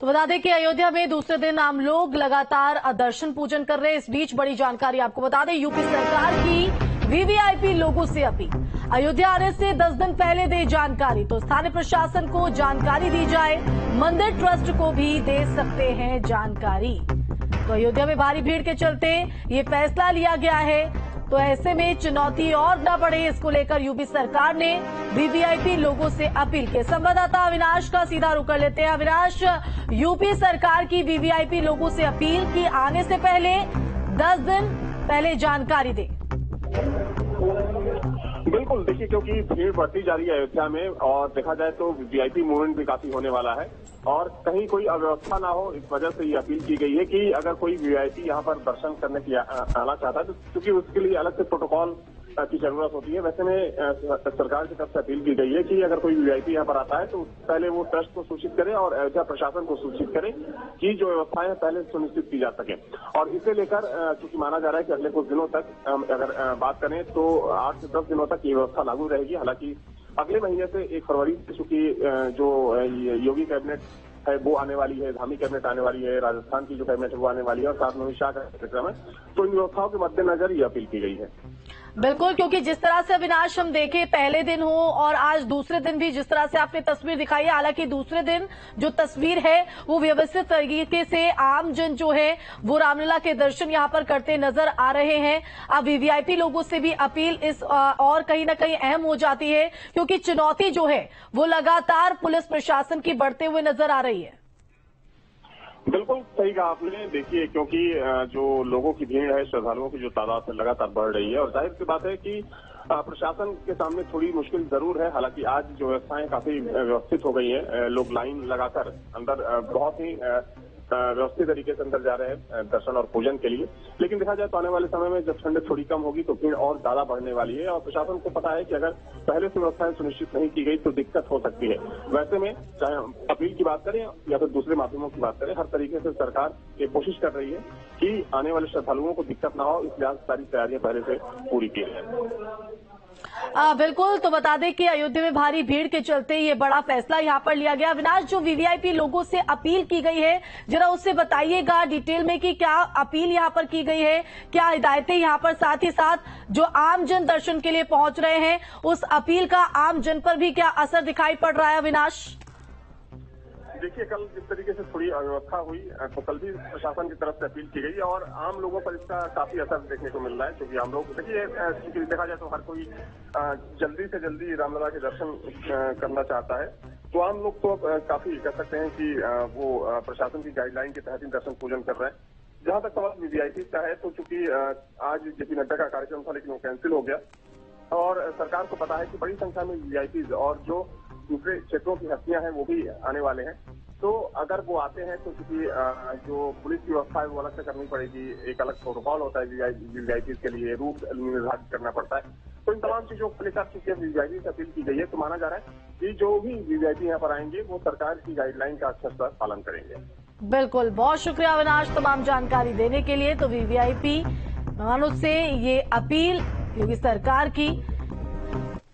तो बता दें कि अयोध्या में दूसरे दिन आम लोग लगातार दर्शन पूजन कर रहे हैं। इस बीच बड़ी जानकारी आपको बता दें, यूपी सरकार की वीवीआईपी लोगों से अपील। अयोध्या आने से 10 दिन पहले दे जानकारी तो स्थानीय प्रशासन को जानकारी दी जाए, मंदिर ट्रस्ट को भी दे सकते हैं जानकारी। तो अयोध्या में भारी भीड़ के चलते ये फैसला लिया गया है, तो ऐसे में चुनौती और न बढ़े इसको लेकर यूपी सरकार ने वीवीआईपी लोगों से अपील की। संवाददाता अविनाश का सीधा रुख कर लेते हैं। अविनाश, यूपी सरकार की वीवीआईपी लोगों से अपील की आने से पहले 10 दिन पहले जानकारी दे। बिल्कुल, देखिए क्योंकि भीड़ बढ़ती जा रही है अयोध्या में और देखा जाए तो वीआईपी मूवमेंट भी काफी होने वाला है और कहीं कोई अव्यवस्था ना हो, इस वजह से ये अपील की गई है कि अगर कोई वीआईपी यहाँ पर दर्शन करने के लिए आना चाहता है तो क्योंकि उसके लिए अलग से प्रोटोकॉल की जरूरत होती है, वैसे में सरकार की तरफ से अपील की गई है कि अगर कोई वीआईपी यहाँ पर आता है तो पहले वो ट्रस्ट को सूचित करे और अयोध्या प्रशासन को सूचित करे कि जो व्यवस्थाएं पहले सुनिश्चित की जा सके। और इसे लेकर क्योंकि माना जा रहा है कि अगले कुछ दिनों तक अगर बात करें तो 8 से 10 दिनों तक ये व्यवस्था लागू रहेगी। हालांकि अगले महीने से 1 फरवरी से चूंकि जो योगी कैबिनेट है वो आने वाली है, धामी कैबिनेट आने वाली है, राजस्थान की जो कैबिनेट है वो आने वाली है और साथ में अमित शाह का कार्यक्रम है, तो इन व्यवस्थाओं के मद्देनजर ये अपील की गई है। बिल्कुल, क्योंकि जिस तरह से अविनाश हम देखें पहले दिन हो और आज दूसरे दिन भी जिस तरह से आपने तस्वीर दिखाई है, हालांकि दूसरे दिन जो तस्वीर है वो व्यवस्थित तरीके से आम जन जो है वो रामलला के दर्शन यहाँ पर करते नजर आ रहे हैं। अब वीवीआईपी लोगों से भी अपील इस और कहीं ना कहीं अहम हो जाती है क्योंकि चुनौती जो है वो लगातार पुलिस प्रशासन की बढ़ते हुए नजर आ रही है। बिल्कुल सही कहा आपने। देखिए क्योंकि जो लोगों की भीड़ है, श्रद्धालुओं की जो तादाद है लगातार बढ़ रही है और जाहिर सी बात है कि प्रशासन के सामने थोड़ी मुश्किल जरूर है। हालांकि आज जो व्यवस्थाएं काफी व्यवस्थित हो गई हैं, लोग लाइन लगाकर अंदर बहुत ही व्यवस्थित तरीके से अंदर जा रहे हैं दर्शन और पूजन के लिए, लेकिन देखा जाए तो आने वाले समय में जब ठंड थोड़ी कम होगी तो भीड़ और ज्यादा बढ़ने वाली है और प्रशासन को पता है कि अगर पहले से व्यवस्थाएं सुनिश्चित नहीं की गई तो दिक्कत हो सकती है। वैसे में चाहे अपील की बात करें या फिर दूसरे माध्यमों की बात करें, हर तरीके से सरकार ये कोशिश कर रही है कि आने वाले श्रद्धालुओं को दिक्कत न हो, इसलिए सारी तैयारियां पहले से पूरी की है। बिल्कुल, तो बता दें कि अयोध्या में भारी भीड़ के चलते ये बड़ा फैसला यहाँ पर लिया गया। अविनाश, जो वीवीआईपी लोगों से अपील की गई है जरा उससे बताइएगा डिटेल में कि क्या अपील यहाँ पर की गई है, क्या हिदायतें यहाँ पर, साथ ही साथ जो आम जन दर्शन के लिए पहुंच रहे हैं उस अपील का आम जन पर भी क्या असर दिखाई पड़ रहा है। अविनाश, देखिए कल जिस तरीके से थोड़ी अव्यवस्था हुई तो कल भी प्रशासन की तरफ से अपील की गई और आम लोगों पर इसका काफी असर देखने को मिल रहा है क्योंकि आम लोग देखिए देखा जाए तो हर कोई जल्दी से जल्दी रामलला के दर्शन करना चाहता है, तो आम लोग तो काफी कह सकते हैं कि वो प्रशासन की गाइडलाइन के तहत ही दर्शन पूजन कर रहे हैं। जहां तक सवाल वीवीआईपी का है तो चूंकि आज जेपी नड्डा का कार्यक्रम था लेकिन वो कैंसिल हो गया और सरकार को पता है कि बड़ी संख्या में वीवीआईपी और जो दूसरे क्षेत्रों की हस्तियां हैं वो भी आने वाले हैं, तो अगर वो आते हैं तो क्योंकि जो पुलिस की व्यवस्था है वो अलग से करनी पड़ेगी, एक अलग प्रोटोकॉल होता है वीवीआईपी के लिए, रूट निर्धारित करना पड़ता है, तो इन तमाम चीजों को लेकर चूंकि वीवीआईपी से अपील की गई है तो माना जा रहा है कि जो भी वीवीआईपी यहाँ पर आएंगे वो सरकार की गाइडलाइन का अच्छा सा पालन करेंगे। बिल्कुल, बहुत शुक्रिया अविनाश तमाम जानकारी देने के लिए। तो वीवीआईपी मानों से ये अपील योगी सरकार की।